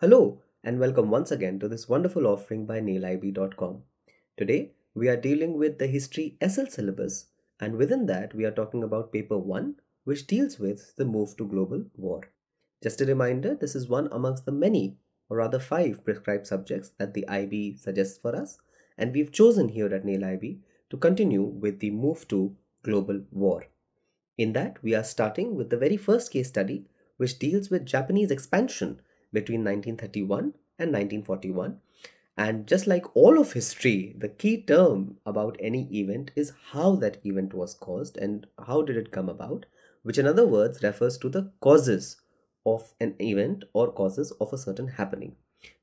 Hello and welcome once again to this wonderful offering by NailIB.com. Today we are dealing with the History SL syllabus, and within that we are talking about paper 1, which deals with the move to global war. Just a reminder, this is one amongst the many, or rather 5 prescribed subjects that the IB suggests for us, and we've chosen here at NailIB to continue with the move to global war. In that, we are starting with the very first case study, which deals with Japanese expansion between 1931 and 1941. And just like all of history, the key term about any event is how that event was caused and how did it come about, which in other words refers to the causes of an event or causes of a certain happening.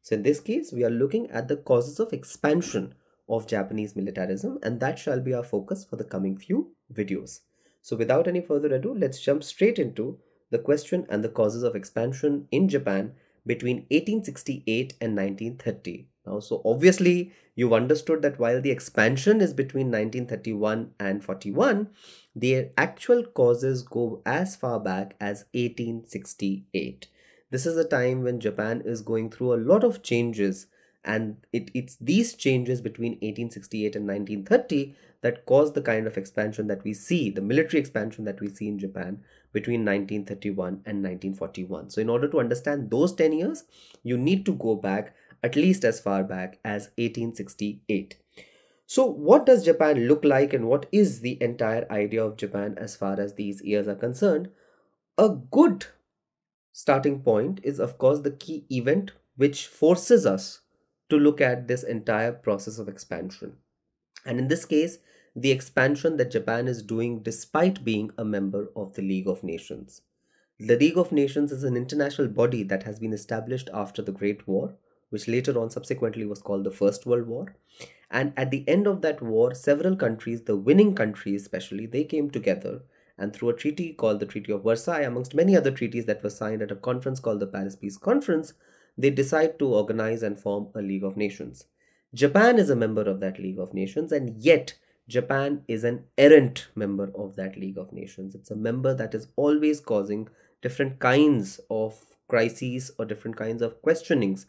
So in this case, we are looking at the causes of expansion of Japanese militarism, and that shall be our focus for the coming few videos. So without any further ado, let's jump straight into the question and the causes of expansion in Japan between 1868 and 1930. Now, so obviously you've understood that while the expansion is between 1931 and 41, the actual causes go as far back as 1868. This is a time when Japan is going through a lot of changes, and it's these changes between 1868 and 1930 that cause the kind of expansion that we see, the military expansion that we see in Japan between 1931 and 1941. So in order to understand those 10 years, you need to go back at least as far back as 1868. So what does Japan look like, and what is the entire idea of Japan as far as these years are concerned? A good starting point is, of course, the key event which forces us to look at this entire process of expansion. And in this case, the expansion that Japan is doing despite being a member of the League of Nations. The League of Nations is an international body that has been established after the Great War, which later on subsequently was called the First World War. And at the end of that war, several countries, the winning countries especially, they came together, and through a treaty called the Treaty of Versailles, amongst many other treaties that were signed at a conference called the Paris Peace Conference, they decide to organize and form a League of Nations. Japan is a member of that League of Nations, and yet Japan is an errant member of that League of Nations. It's a member that is always causing different kinds of crises or different kinds of questionings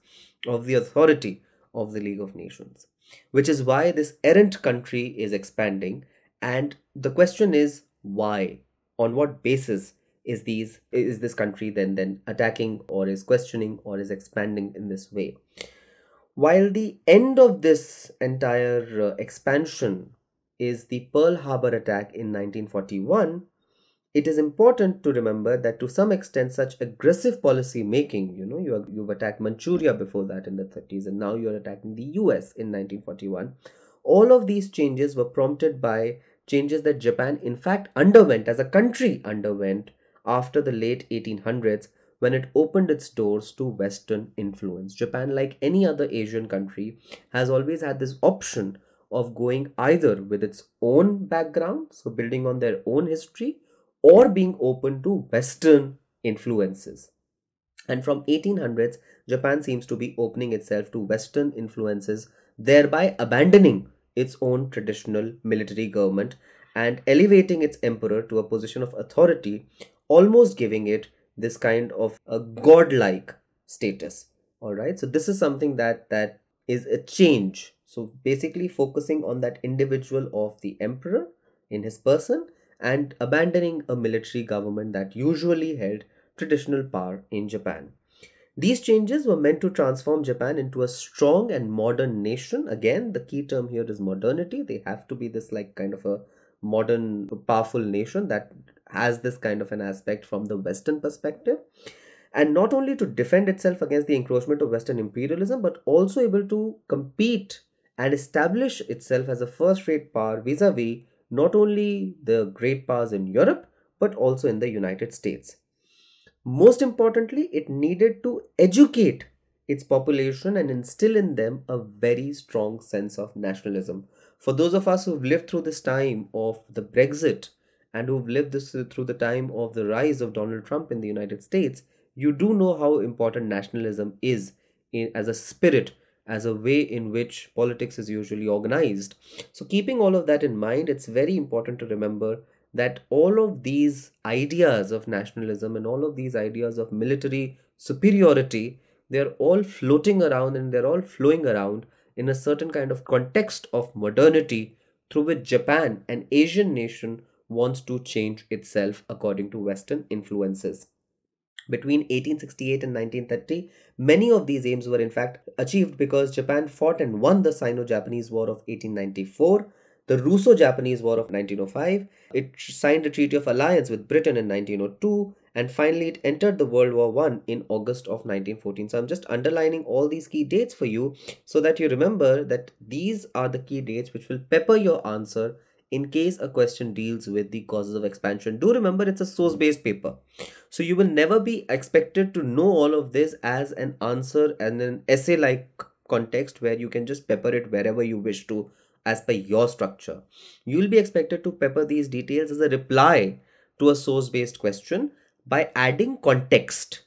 of the authority of the League of Nations, which is why this errant country is expanding. And the question is, why? On what basis is this country then attacking or is questioning or is expanding in this way? While the end of this entire expansion is the Pearl Harbor attack in 1941, it is important to remember that to some extent such aggressive policy making, you know, you've attacked Manchuria before that in the 30s, and now you're attacking the US in 1941. All of these changes were prompted by changes that Japan in fact underwent as a country after the late 1800s, when it opened its doors to Western influence. Japan, like any other Asian country, has always had this option of going either with its own background, so building on their own history, or being open to Western influences. And from 1800s, Japan seems to be opening itself to Western influences, thereby abandoning its own traditional military government and elevating its emperor to a position of authority, almost giving it this kind of a godlike status. All right, so this is something that is a change. So basically focusing on that individual of the emperor in his person and abandoning a military government that usually held traditional power in Japan. These changes were meant to transform Japan into a strong and modern nation. Again, the key term here is modernity. They have to be this like kind of a modern, powerful nation that has this kind of an aspect from the Western perspective, and not only to defend itself against the encroachment of Western imperialism, but also able to compete and establish itself as a first-rate power vis-a-vis not only the great powers in Europe, but also in the United States. Most importantly, it needed to educate its population and instill in them a very strong sense of nationalism. For those of us who've lived through this time of the Brexit, and who've lived this through the time of the rise of Donald Trump in the United States, you do know how important nationalism is as a spirit, as a way in which politics is usually organized. So keeping all of that in mind, it's very important to remember that all of these ideas of nationalism and all of these ideas of military superiority, they're all floating around and they're all flowing around in a certain kind of context of modernity through which Japan, an Asian nation, wants to change itself according to Western influences. Between 1868 and 1930, many of these aims were in fact achieved because Japan fought and won the Sino-Japanese War of 1894, the Russo-Japanese War of 1905, it signed the Treaty of Alliance with Britain in 1902, and finally it entered the World War I in August of 1914. So I'm just underlining all these key dates for you so that you remember that these are the key dates which will pepper your answer in case a question deals with the causes of expansion. Do remember, it's a source-based paper. So you will never be expected to know all of this as an answer and an essay-like context where you can just pepper it wherever you wish to as per your structure. You'll be expected to pepper these details as a reply to a source-based question by adding context.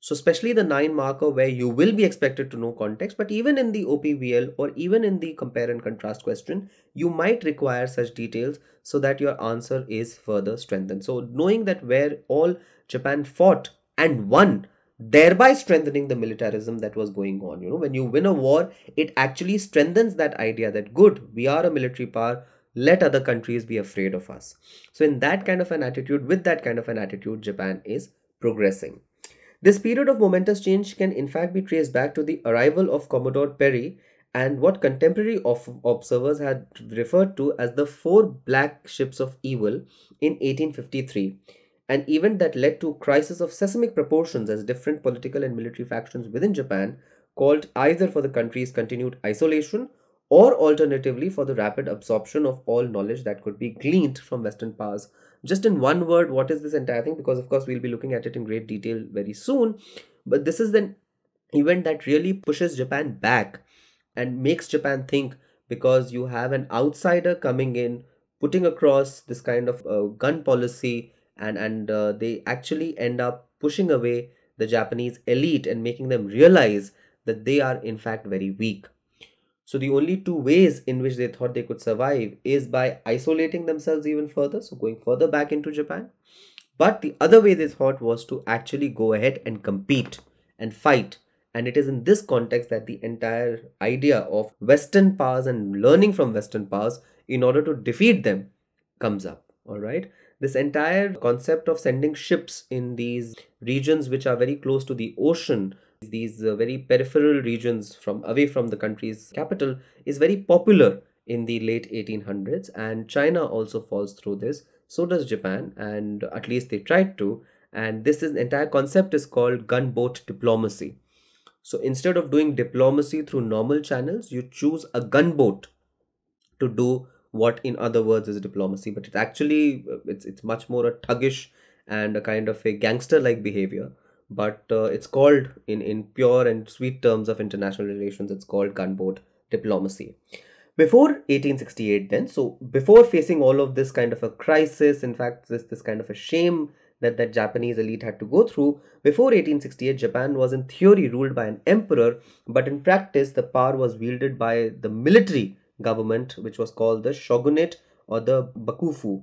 So especially the 9 marker where you will be expected to know context, but even in the OPVL or even in the compare and contrast question, you might require such details so that your answer is further strengthened. So knowing that where all Japan fought and won, thereby strengthening the militarism that was going on. You know, when you win a war, it actually strengthens that idea that good, we are a military power, let other countries be afraid of us. So in that kind of an attitude, with that kind of an attitude, Japan is progressing. This period of momentous change can in fact be traced back to the arrival of Commodore Perry and what contemporary observers had referred to as the Four Black Ships of Evil in 1853, an event that led to a crisis of seismic proportions as different political and military factions within Japan called either for the country's continued isolation or alternatively for the rapid absorption of all knowledge that could be gleaned from Western powers. Just in one word, what is this entire thing? Because of course, we'll be looking at it in great detail very soon. But this is an event that really pushes Japan back and makes Japan think, because you have an outsider coming in, putting across this kind of gun policy, and they actually end up pushing away the Japanese elite and making them realize that they are in fact very weak. So the only two ways in which they thought they could survive is by isolating themselves even further, so going further back into Japan. But the other way they thought was to actually go ahead and compete and fight. And it is in this context that the entire idea of Western powers and learning from Western powers in order to defeat them comes up. All right. This entire concept of sending ships in these regions which are very close to the ocean, these very peripheral regions from away from the country's capital, is very popular in the late 1800s, and China also falls through this. So does Japan, and at least they tried to, and this is, entire concept is called gunboat diplomacy. So instead of doing diplomacy through normal channels, you choose a gunboat to do what in other words is diplomacy, but it's much more a thuggish and a kind of a gangster-like behavior. But it's called, in pure and sweet terms of international relations, it's called gunboat diplomacy. Before 1868 then, so before facing all of this kind of a crisis, in fact, this kind of a shame that Japanese elite had to go through, before 1868, Japan was in theory ruled by an emperor, but in practice, the power was wielded by the military government, which was called the Shogunate or the Bakufu.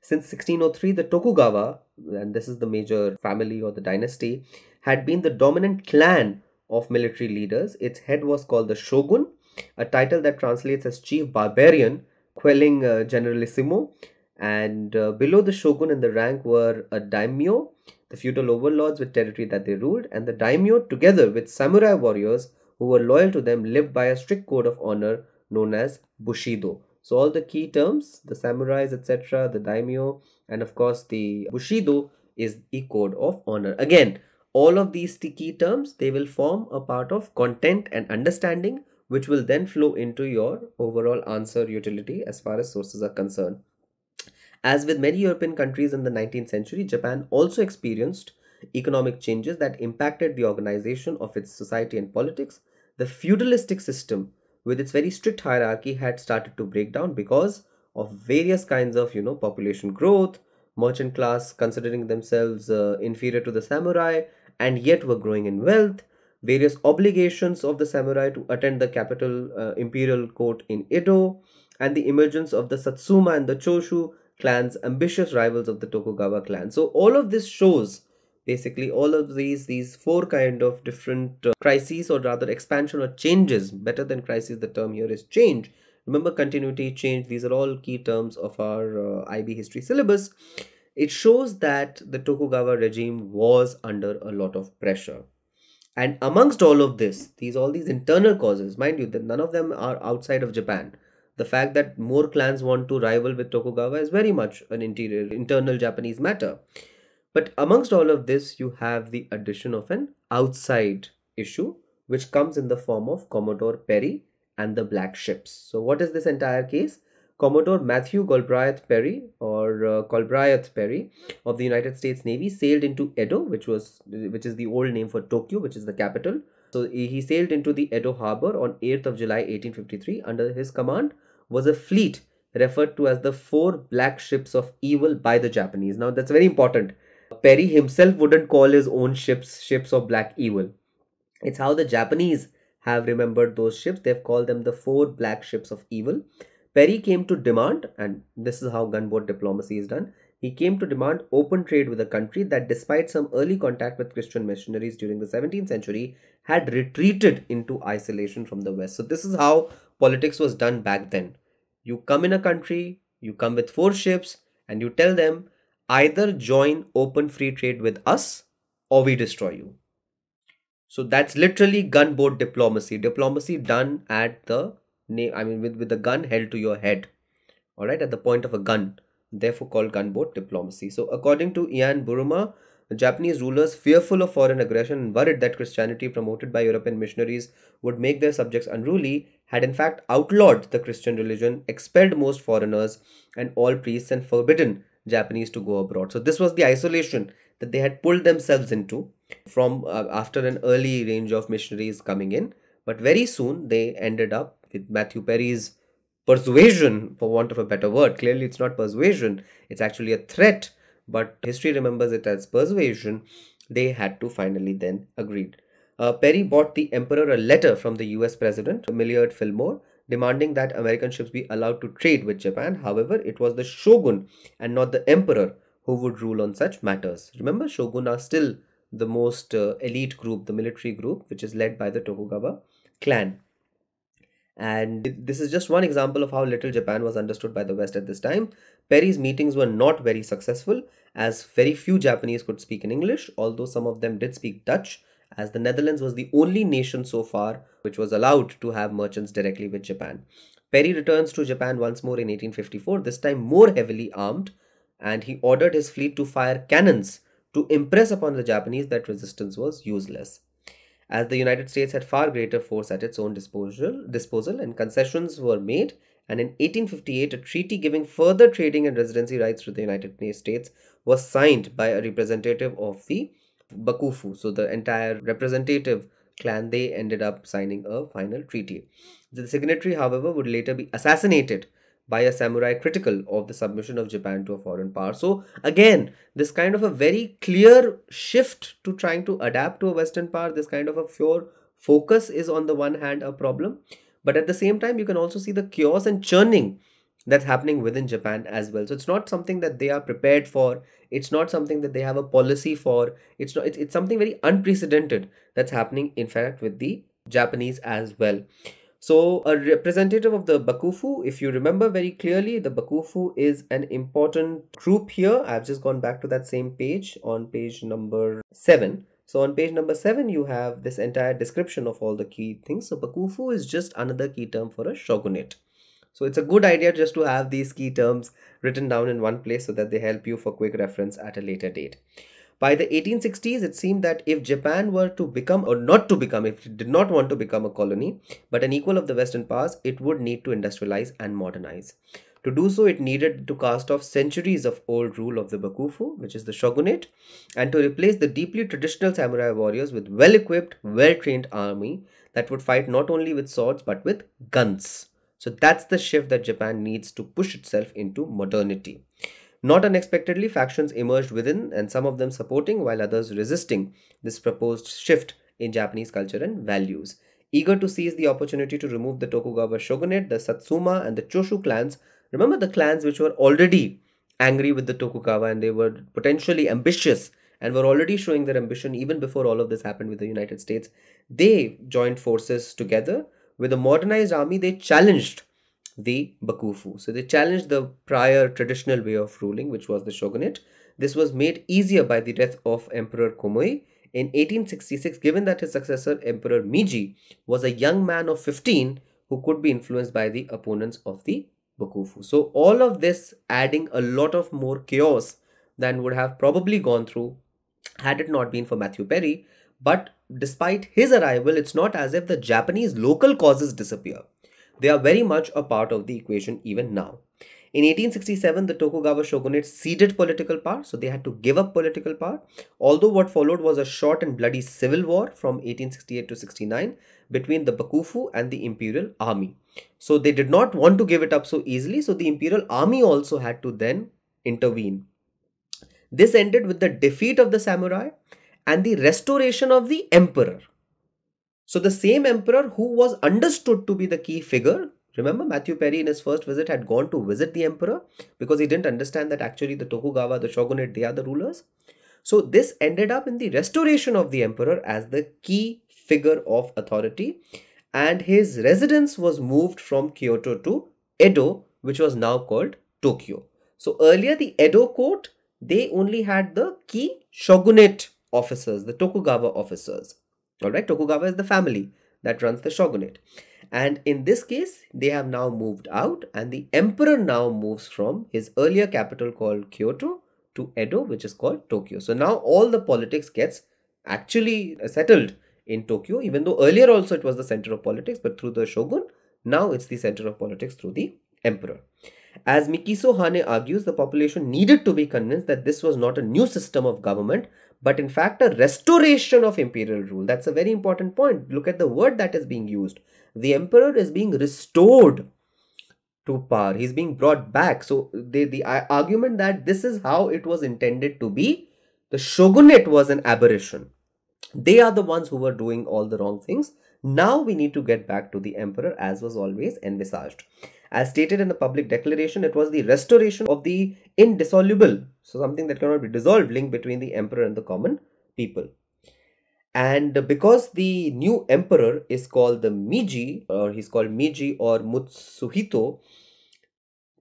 Since 1603, the Tokugawa, and this is the major family or the dynasty, had been the dominant clan of military leaders. Its head was called the Shogun, a title that translates as Chief Barbarian, quelling Generalissimo. And below the Shogun in the rank were a Daimyo, the feudal overlords with territory that they ruled. And the Daimyo, together with samurai warriors who were loyal to them, lived by a strict code of honor known as Bushido. So all the key terms, the samurais, etc., the daimyo, and of course the Bushido is the code of honor. Again, all of these key terms, they will form a part of content and understanding, which will then flow into your overall answer utility as far as sources are concerned. As with many European countries in the 19th century, Japan also experienced economic changes that impacted the organization of its society and politics. The feudalistic system, with its very strict hierarchy, had started to break down because of various kinds of, population growth, merchant class considering themselves inferior to the samurai and yet were growing in wealth, various obligations of the samurai to attend the capital imperial court in Edo, and the emergence of the Satsuma and the Choshu clans, ambitious rivals of the Tokugawa clan. So all of this shows basically all of these four kind of different crises, or rather expansion or changes, better than crisis, the term here is change. Remember, continuity, change, these are all key terms of our IB history syllabus. It shows that the Tokugawa regime was under a lot of pressure. And amongst all of this, all these internal causes, mind you, that none of them are outside of Japan. The fact that more clans want to rival with Tokugawa is very much an internal Japanese matter. But amongst all of this, you have the addition of an outside issue, which comes in the form of Commodore Perry and the Black Ships. So what is this entire case? Commodore Matthew Calbraith Perry, or Calbraith Perry, of the United States Navy sailed into Edo, which is the old name for Tokyo, which is the capital. So he sailed into the Edo harbor on 8th of July 1853. Under his command was a fleet referred to as the Four Black Ships of Evil by the Japanese. Now that's very important. Perry himself wouldn't call his own ships ships of black evil. It's how the Japanese have remembered those ships. They've called them the Four Black Ships of Evil. Perry came to demand, and this is how gunboat diplomacy is done, he came to demand open trade with a country that, despite some early contact with Christian missionaries during the 17th century, had retreated into isolation from the West. So this is how politics was done back then. You come in a country, you come with four ships, and you tell them, either join open free trade with us or we destroy you. So that's literally gunboat diplomacy. Diplomacy done at the with the gun held to your head, all right, at the point of a gun, therefore called gunboat diplomacy. So according to Ian Buruma, the Japanese rulers, fearful of foreign aggression and worried that Christianity promoted by European missionaries would make their subjects unruly, had in fact outlawed the Christian religion, expelled most foreigners and all priests, and forbidden Japanese to go abroad. So this was the isolation that they had pulled themselves into from after an early range of missionaries coming in. But very soon they ended up with Matthew Perry's persuasion, for want of a better word. Clearly it's not persuasion, it's actually a threat, but history remembers it as persuasion. They had to finally then agreed. Perry brought the emperor a letter from the US president, Millard Fillmore, demanding that American ships be allowed to trade with Japan. However, it was the shogun and not the emperor who would rule on such matters. Remember, shogun are still the most elite group, the military group, which is led by the Tokugawa clan. And this is just one example of how little Japan was understood by the West at this time. Perry's meetings were not very successful, as very few Japanese could speak in English, although some of them did speak Dutch, as the Netherlands was the only nation so far which was allowed to have merchants directly with Japan. Perry returns to Japan once more in 1854, this time more heavily armed, and he ordered his fleet to fire cannons to impress upon the Japanese that resistance was useless, as the United States had far greater force at its own disposal, and concessions were made. And in 1858, a treaty giving further trading and residency rights to the United States was signed by a representative of the Bakufu. So the entire representative clan, they ended up signing a final treaty. The signatory, however, would later be assassinated by a samurai critical of the submission of Japan to a foreign power. So again, this kind of a very clear shift to trying to adapt to a Western power, this kind of a pure focus is on the one hand a problem, but at the same time you can also see the chaos and churning that's happening within Japan as well. So it's not something that they are prepared for. It's not something that they have a policy for. It's something very unprecedented that's happening, in fact, with the Japanese as well. So a representative of the Bakufu, if you remember very clearly, the Bakufu is an important group here. I've just gone back to that same page on page number 7. So on page number 7, you have this entire description of all the key things. So Bakufu is just another key term for a shogunate. So it's a good idea just to have these key terms written down in one place so that they help you for quick reference at a later date. By the 1860s, it seemed that if Japan were to become, or not to become, if it did not want to become a colony, but an equal of the Western powers, it would need to industrialize and modernize. To do so, it needed to cast off centuries of old rule of the Bakufu, which is the shogunate, and to replace the deeply traditional samurai warriors with well-equipped, well-trained army that would fight not only with swords but with guns. So that's the shift that Japan needs to push itself into modernity. Not unexpectedly, factions emerged within, and some of them supporting while others resisting this proposed shift in Japanese culture and values. Eager to seize the opportunity to remove the Tokugawa shogunate, the Satsuma and the Choshu clans, remember the clans which were already angry with the Tokugawa and they were potentially ambitious and were already showing their ambition even before all of this happened with the United States, they joined forces together. With a modernized army, they challenged the Bakufu. So they challenged the prior traditional way of ruling, which was the shogunate. This was made easier by the death of Emperor Komei in 1866, given that his successor, Emperor Meiji, was a young man of 15 who could be influenced by the opponents of the Bakufu. So all of this adding a lot of more chaos than would have probably gone through had it not been for Matthew Perry. But despite his arrival, it's not as if the Japanese local causes disappear. They are very much a part of the equation even now. In 1867, the Tokugawa shogunate ceded political power, so they had to give up political power. Although what followed was a short and bloody civil war from 1868 to 69 between the Bakufu and the imperial army. So they did not want to give it up so easily, so the imperial army also had to then intervene. This ended with the defeat of the samurai and the restoration of the emperor. So the same emperor who was understood to be the key figure. Remember, Matthew Perry in his first visit had gone to visit the emperor because he didn't understand that actually the Tokugawa, the shogunate, they are the rulers. So this ended up in the restoration of the emperor as the key figure of authority, and his residence was moved from Kyoto to Edo, which was now called Tokyo. So earlier the Edo court, they only had the key shogunate officers, the Tokugawa officers. Alright, Tokugawa is the family that runs the shogunate. And in this case, they have now moved out and the emperor now moves from his earlier capital called Kyoto to Edo, which is called Tokyo. So now all the politics gets actually settled in Tokyo, even though earlier also it was the center of politics, but through the shogun, now it's the center of politics through the emperor. As Mikiso Hane argues, the population needed to be convinced that this was not a new system of government, but in fact a restoration of imperial rule. That's a very important point. Look at the word that is being used. The emperor is being restored to power. He's being brought back. So the argument that this is how it was intended to be, the shogunate was an aberration. They are the ones who were doing all the wrong things. Now we need to get back to the emperor as was always envisaged. As stated in the public declaration, it was the restoration of the indissoluble, so something that cannot be dissolved, link between the emperor and the common people. And because the new emperor is called the Meiji, or he's called Meiji or Mutsuhito,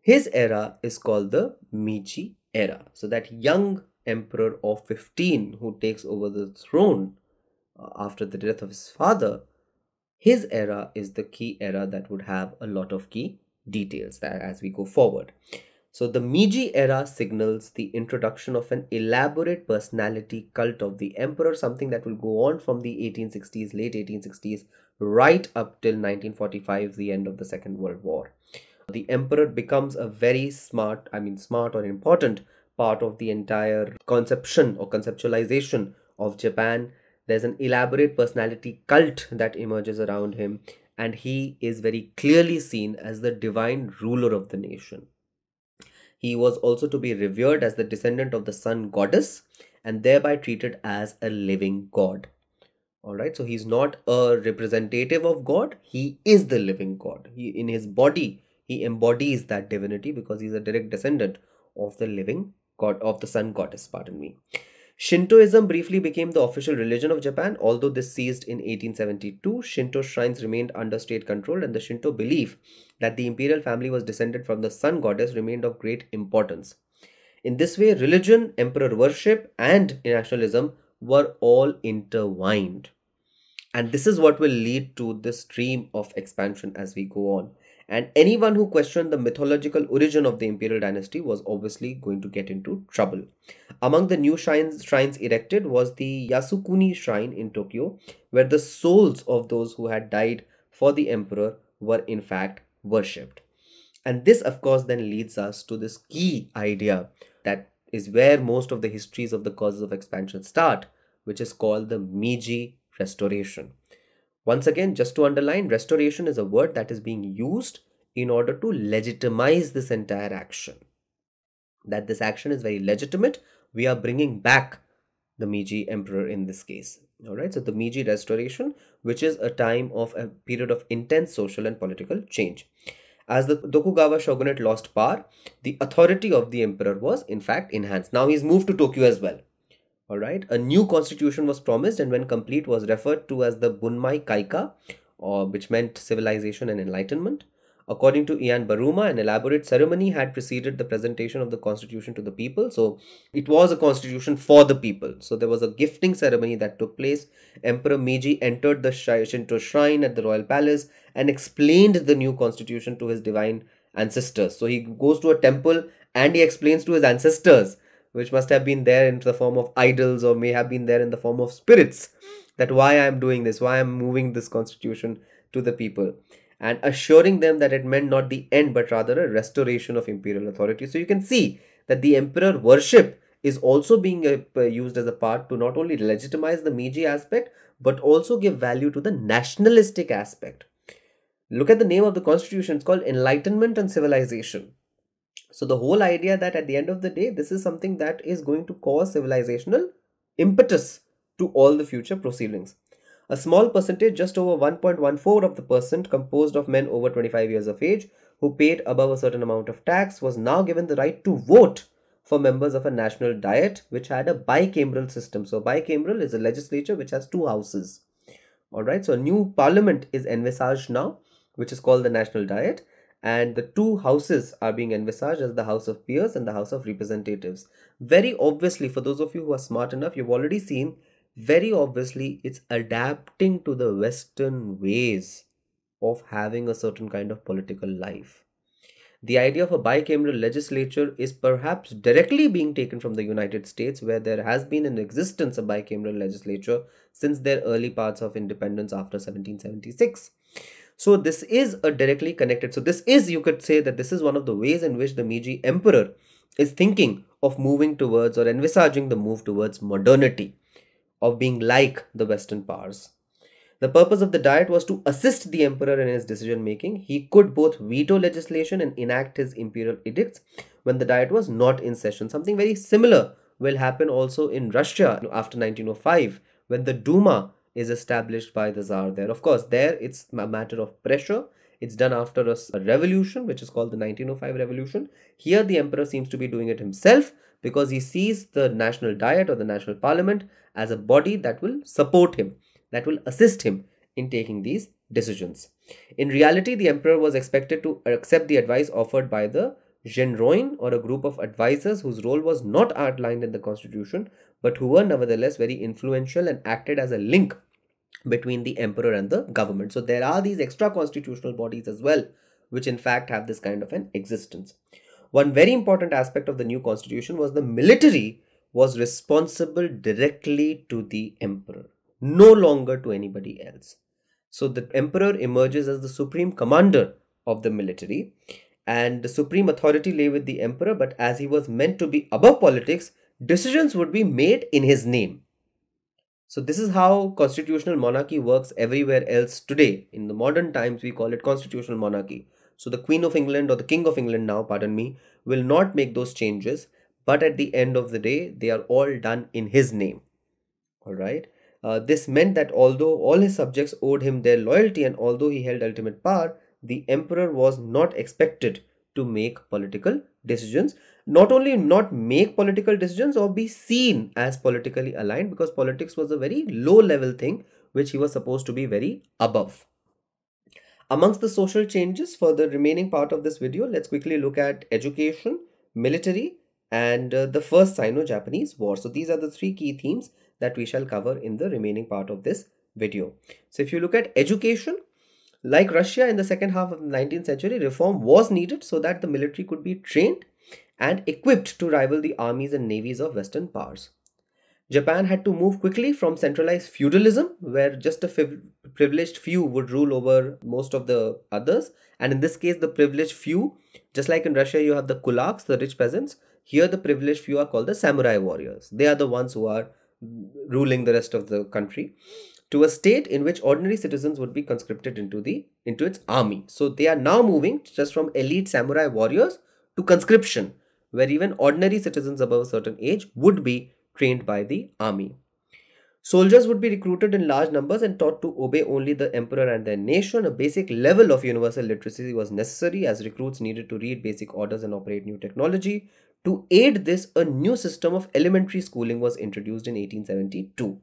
his era is called the Meiji era. So that young emperor of 15 who takes over the throne after the death of his father, his era is the key era that would have a lot of key details as we go forward. So the Meiji era signals the introduction of an elaborate personality cult of the emperor, something that will go on from the 1860s, late 1860s, right up till 1945, the end of the Second World War. The emperor becomes a very important part of the entire conception or conceptualization of Japan. There's an elaborate personality cult that emerges around him, and he is very clearly seen as the divine ruler of the nation. He was also to be revered as the descendant of the sun goddess and thereby treated as a living god. Alright, so he's not a representative of God, he is the living god. In his body, he embodies that divinity because he's a direct descendant of the living god, of the sun goddess, pardon me. Shintoism briefly became the official religion of Japan, although this ceased in 1872. Shinto shrines remained under state control, and the Shinto belief that the imperial family was descended from the sun goddess remained of great importance. In this way, religion, emperor worship, and nationalism were all intertwined. And this is what will lead to this stream of expansion as we go on. And anyone who questioned the mythological origin of the imperial dynasty was obviously going to get into trouble. Among the new shrines erected was the Yasukuni shrine in Tokyo, where the souls of those who had died for the emperor were in fact worshipped. And this of course then leads us to this key idea that is where most of the histories of the causes of expansion start, which is called the Meiji Restoration. Once again, just to underline, restoration is a word that is being used in order to legitimize this entire action. That this action is very legitimate, we are bringing back the Meiji emperor in this case. All right, so the Meiji Restoration, which is a time of a period of intense social and political change. As the Tokugawa shogunate lost power, the authority of the emperor was in fact enhanced. Now he's moved to Tokyo as well. All right, a new constitution was promised, and when complete was referred to as the Bunmai Kaika, or which meant civilization and enlightenment. According to Ian Buruma, an elaborate ceremony had preceded the presentation of the constitution to the people. So it was a constitution for the people. So there was a gifting ceremony that took place. Emperor Meiji entered the Shinto shrine at the royal palace and explained the new constitution to his divine ancestors. So he goes to a temple and he explains to his ancestors, which must have been there in the form of idols or may have been there in the form of spirits, that why I am doing this, why I am moving this constitution to the people, and assuring them that it meant not the end but rather a restoration of imperial authority. So you can see that the emperor worship is also being used as a part to not only legitimize the Meiji aspect but also give value to the nationalistic aspect. Look at the name of the constitution, it's called Enlightenment and Civilization. So the whole idea that at the end of the day, this is something that is going to cause civilizational impetus to all the future proceedings. A small percentage, just over 1.14 of the percent, composed of men over 25 years of age who paid above a certain amount of tax, was now given the right to vote for members of a national diet, which had a bicameral system. So bicameral is a legislature which has two houses. All right. So a new parliament is envisaged now, which is called the National Diet. And the two houses are being envisaged as the House of Peers and the House of Representatives. Very obviously, for those of you who are smart enough, you've already seen, very obviously, it's adapting to the Western ways of having a certain kind of political life. The idea of a bicameral legislature is perhaps directly being taken from the United States, where there has been in existence a bicameral legislature since their early parts of independence after 1776. So this is a directly connected. So this is, you could say that this is one of the ways in which the Meiji emperor is thinking of moving towards or envisaging the move towards modernity, of being like the Western powers. The purpose of the diet was to assist the emperor in his decision making. He could both veto legislation and enact his imperial edicts when the diet was not in session. Something very similar will happen also in Russia after 1905 when the Duma is established by the Tsar there. Of course, there it's a matter of pressure. It's done after a revolution, which is called the 1905 revolution. Here, the emperor seems to be doing it himself because he sees the National Diet or the National Parliament as a body that will support him, that will assist him in taking these decisions. In reality, the emperor was expected to accept the advice offered by the Genroin, or a group of advisors whose role was not outlined in the constitution, but who were nevertheless very influential and acted as a link between the emperor and the government. So there are these extra constitutional bodies as well, which in fact have this kind of an existence. One very important aspect of the new constitution was the military was responsible directly to the emperor, no longer to anybody else. So the emperor emerges as the supreme commander of the military, and the supreme authority lay with the emperor, but as he was meant to be above politics, decisions would be made in his name. So this is how constitutional monarchy works everywhere else today. In the modern times, we call it constitutional monarchy. So the Queen of England, or the King of England now, pardon me, will not make those changes. But at the end of the day, they are all done in his name. All right. This meant that although all his subjects owed him their loyalty and although he held ultimate power, the emperor was not expected to make political decisions. Not only not make political decisions or be seen as politically aligned, because politics was a very low level thing which he was supposed to be very above. Amongst the social changes for the remaining part of this video, let's quickly look at education, military, and the first Sino-Japanese War. So these are the three key themes that we shall cover in the remaining part of this video. So if you look at education, like Russia in the second half of the 19th century, reform was needed so that the military could be trained and equipped to rival the armies and navies of Western powers. Japan had to move quickly from centralized feudalism, where just a privileged few would rule over most of the others. And in this case, the privileged few, just like in Russia, you have the kulaks, the rich peasants. Here, the privileged few are called the samurai warriors. They are the ones who are ruling the rest of the country, to a state in which ordinary citizens would be conscripted into its army. So they are now moving just from elite samurai warriors to conscription, where even ordinary citizens above a certain age would be trained by the army. Soldiers would be recruited in large numbers and taught to obey only the emperor and their nation. A basic level of universal literacy was necessary, as recruits needed to read basic orders and operate new technology. To aid this, a new system of elementary schooling was introduced in 1872.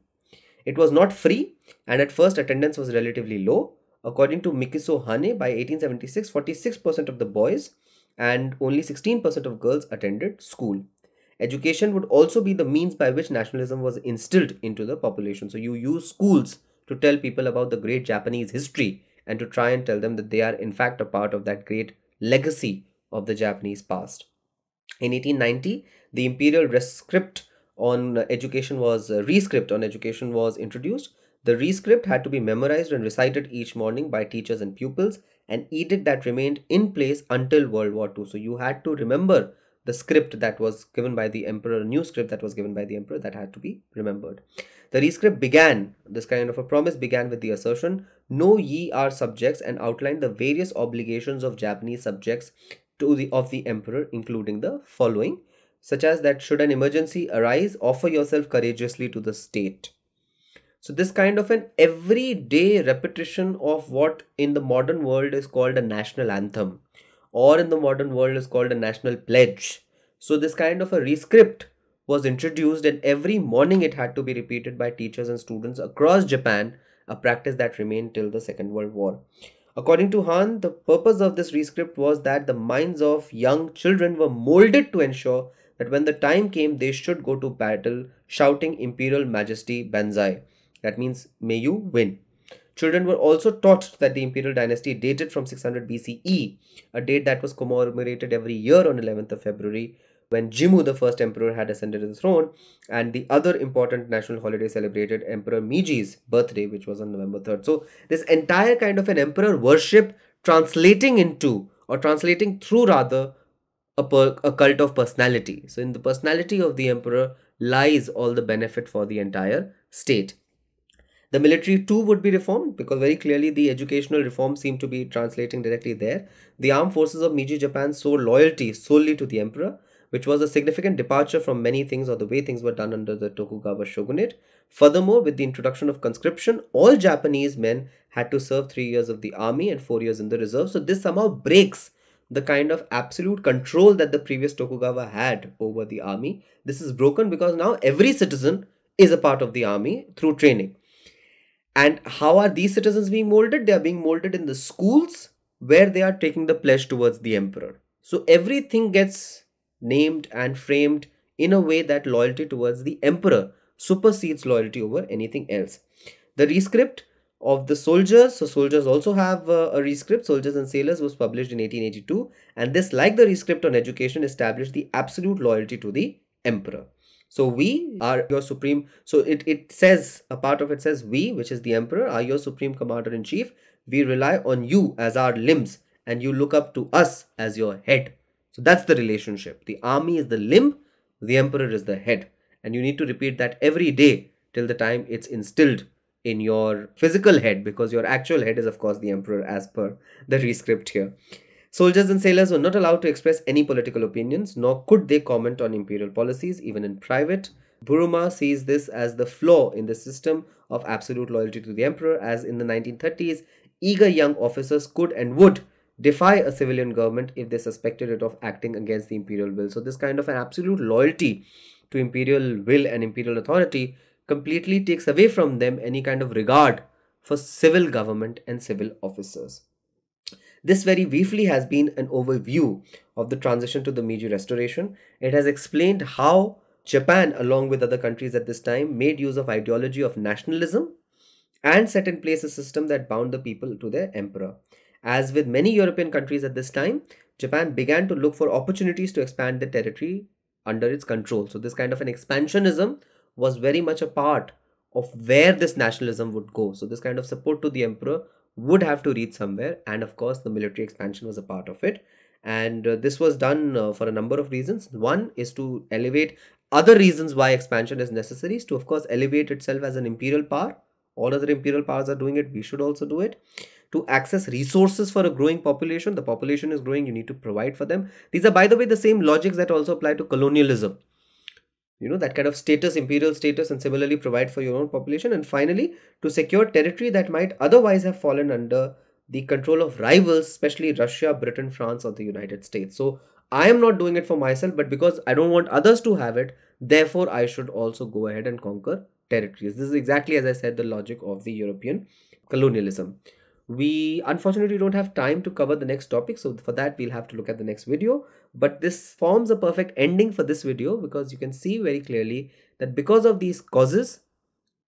It was not free, and at first attendance was relatively low. According to Mikiso Hane, by 1876, 46% of the boys and only 16% of girls attended school. Education would also be the means by which nationalism was instilled into the population. So you use schools to tell people about the great Japanese history and to try and tell them that they are in fact a part of that great legacy of the Japanese past. In 1890, the imperial rescript on education was introduced. The rescript had to be memorized and recited each morning by teachers and pupils, an edict that remained in place until World War II. So you had to remember the script that was given by the emperor, new script that was given by the emperor that had to be remembered. The rescript began, this kind of a promise began with the assertion, "Know ye our subjects," and outlined the various obligations of Japanese subjects of the emperor, including the following, such as that should an emergency arise, offer yourself courageously to the state. So this kind of an everyday repetition of what in the modern world is called a national anthem, or in the modern world is called a national pledge. So this kind of a rescript was introduced, and every morning it had to be repeated by teachers and students across Japan, a practice that remained till the Second World War. According to Hahn, the purpose of this rescript was that the minds of young children were molded to ensure that when the time came, they should go to battle shouting Imperial Majesty Banzai. That means, may you win. Children were also taught that the imperial dynasty dated from 600 BCE, a date that was commemorated every year on 11th of February, when Jimmu, the first emperor, had ascended the throne, and the other important national holiday celebrated Emperor Meiji's birthday, which was on November 3rd. So this entire kind of an emperor worship translating into, or translating through rather, a cult of personality. So in the personality of the emperor lies all the benefit for the entire state. The military too would be reformed, because very clearly the educational reforms seem to be translating directly there. The armed forces of Meiji Japan saw loyalty solely to the emperor, which was a significant departure from many things or the way things were done under the Tokugawa shogunate. Furthermore, with the introduction of conscription, all Japanese men had to serve 3 years of the army and 4 years in the reserve. So this somehow breaks the kind of absolute control that the previous Tokugawa had over the army. This is broken because now every citizen is a part of the army through training. And how are these citizens being molded? They are being molded in the schools where they are taking the pledge towards the emperor. So everything gets named and framed in a way that loyalty towards the emperor supersedes loyalty over anything else. The rescript of the soldiers, so soldiers also have a rescript, Soldiers and Sailors, was published in 1882. And this, like the rescript on education, established the absolute loyalty to the emperor. So we are your supreme, so it says, a part of it says, we, which is the emperor, are your supreme commander-in-chief. We rely on you as our limbs and you look up to us as your head. So that's the relationship. The army is the limb, the emperor is the head. And you need to repeat that every day till the time it's instilled in your physical head, because your actual head is of course the emperor as per the rescript here. Soldiers and sailors were not allowed to express any political opinions, nor could they comment on imperial policies, even in private. Buruma sees this as the flaw in the system of absolute loyalty to the emperor, as in the 1930s, eager young officers could and would defy a civilian government if they suspected it of acting against the imperial will. So this kind of an absolute loyalty to imperial will and imperial authority completely takes away from them any kind of regard for civil government and civil officers. This very briefly has been an overview of the transition to the Meiji Restoration. It has explained how Japan, along with other countries at this time, made use of ideology of nationalism and set in place a system that bound the people to their emperor. As with many European countries at this time, Japan began to look for opportunities to expand the territory under its control. So this kind of an expansionism was very much a part of where this nationalism would go. So this kind of support to the emperor would have to reach somewhere, and of course the military expansion was a part of it, and this was done for a number of reasons. One is to elevate, other reasons why expansion is necessary is to of course elevate itself as an imperial power. All other imperial powers are doing it, we should also do it. To access resources for a growing population, the population is growing, you need to provide for them. These are, by the way, the same logics that also apply to colonialism. that kind of status, imperial status, and similarly provide for your own population. And finally, to secure territory that might otherwise have fallen under the control of rivals, especially Russia, Britain, France, or the United States. So I am not doing it for myself, but because I don't want others to have it, therefore I should also go ahead and conquer territories. This is exactly, as I said, the logic of the European colonialism. We unfortunately don't have time to cover the next topic, so for that we'll have to look at the next video. But this forms a perfect ending for this video, because you can see very clearly that because of these causes,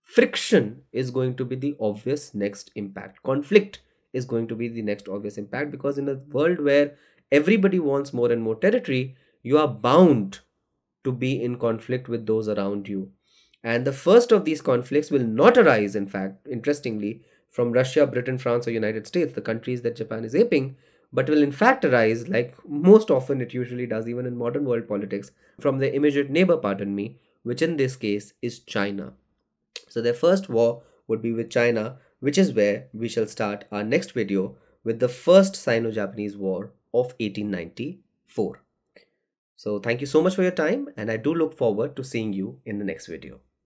friction is going to be the obvious next impact. Conflict is going to be the next obvious impact, because in a world where everybody wants more and more territory, you are bound to be in conflict with those around you. And the first of these conflicts will not arise, in fact, interestingly, from Russia, Britain, France, or United States, the countries that Japan is aping, but will in fact arise, like most often it usually does, even in modern world politics, from their immediate neighbor, which in this case is China. So their first war would be with China, which is where we shall start our next video with the first Sino-Japanese War of 1894. So thank you so much for your time, and I do look forward to seeing you in the next video.